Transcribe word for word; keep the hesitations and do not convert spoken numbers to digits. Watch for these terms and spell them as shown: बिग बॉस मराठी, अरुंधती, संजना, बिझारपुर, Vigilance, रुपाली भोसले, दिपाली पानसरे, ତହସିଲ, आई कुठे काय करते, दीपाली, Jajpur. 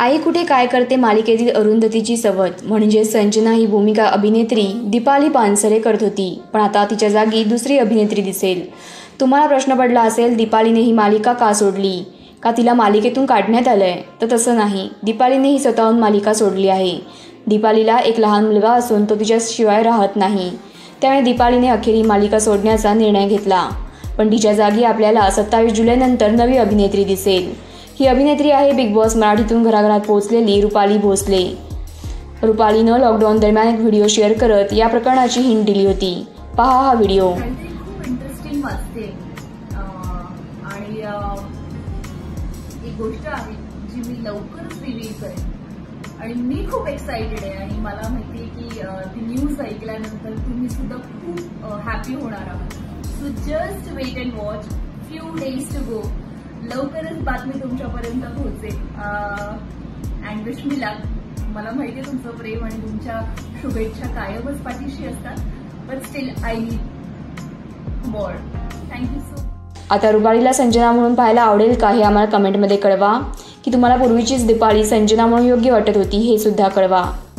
आई कुठे काय करते मालिकेतील अरुंधतीची सवत म्हणजे संजना ही भूमिका अभिनेत्री दिपाली पानसरे करत होती, पण आता तिच्या जागी दुसरी अभिनेत्री दिसेल। तुम्हाला प्रश्न पडला असेल, दिपालीने ही मालिका का सोडली? का तिला मालिकेतून काढण्यात आले? तर तसं नाही, दिपालीने ही स्वतःहून मालिका सोडली आहे। दिपालीला एक लहान मुलगा असून तो तिच्याशिवाय राहत नाही, त्यामुळे दिपालीने अखेर ही मालिका सोडण्याचा निर्णय घेतला। पण तिच्या जागी आपल्याला सत्तावीस जुलैनंतर नवी अभिनेत्री दिसेल। ही अभिनेत्री आहे बिग बॉस मराठीतून घराघरात पोहोचलेली रुपाली भोसले। रुपालीनं लॉकडाऊन दरम्यान एक व्हिडिओ शेअर करत या प्रकरणाची हिंट दिली होती। पहा हा व्हिडिओ। इंटरेस्टिंग वाटते आणि एक गोष्ट आहे जी मी लवकरच रिव्हील करेन आणि मी खूप एक्साइटेड आहे आणि मला माहिती आहे की न्यूज ऐकल्यानंतर तुम्ही सुद्धा खूप हॅपी होणार आहात। So just wait and watch, few days to go, लवकरच बातमी तुमच्यापर्यंत पोहोचेल। And wish me luck. मला माहिती आहे तुमचं प्रेम आणि तुमच्या शुभेच्छा कायमच पाठीशी असतात, but still I need more. Thank you so much. आता रुपालीला संजना म्हणून पाहायला आवडेल का हे आम्हाला कमेंटमध्ये कळवा, की तुम्हाला पूर्वीचीच दिपाली संजना म्हणून योग्य वाटत होती हे सुद्धा कळवा।